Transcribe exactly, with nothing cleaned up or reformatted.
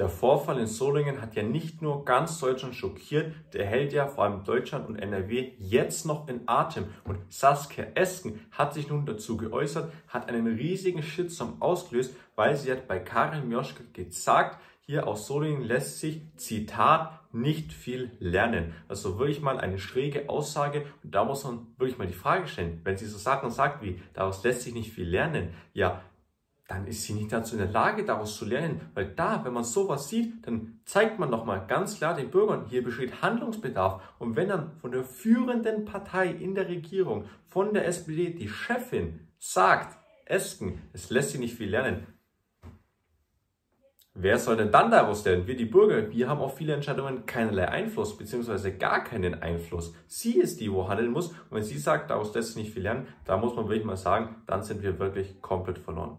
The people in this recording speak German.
Der Vorfall in Solingen hat ja nicht nur ganz Deutschland schockiert, der hält ja vor allem Deutschland und N R W jetzt noch in Atem. Und Saskia Esken hat sich nun dazu geäußert, hat einen riesigen Shitstorm ausgelöst, weil sie hat bei Karin Mioschke gesagt, hier aus Solingen lässt sich, Zitat, nicht viel lernen. Also wirklich mal eine schräge Aussage, und da muss man wirklich mal die Frage stellen, wenn sie so Sachen sagt wie, daraus lässt sich nicht viel lernen, ja, dann ist sie nicht dazu in der Lage, daraus zu lernen. Weil da, wenn man sowas sieht, dann zeigt man nochmal ganz klar den Bürgern, hier besteht Handlungsbedarf. Und wenn dann von der führenden Partei in der Regierung, von der S P D, die Chefin sagt, Esken, es lässt sich nicht viel lernen, wer soll denn dann daraus lernen? Wir, die Bürger, wir haben auf viele Entscheidungen keinerlei Einfluss, beziehungsweise gar keinen Einfluss. Sie ist die, wo handeln muss. Und wenn sie sagt, daraus lässt sich nicht viel lernen, da muss man wirklich mal sagen, dann sind wir wirklich komplett verloren.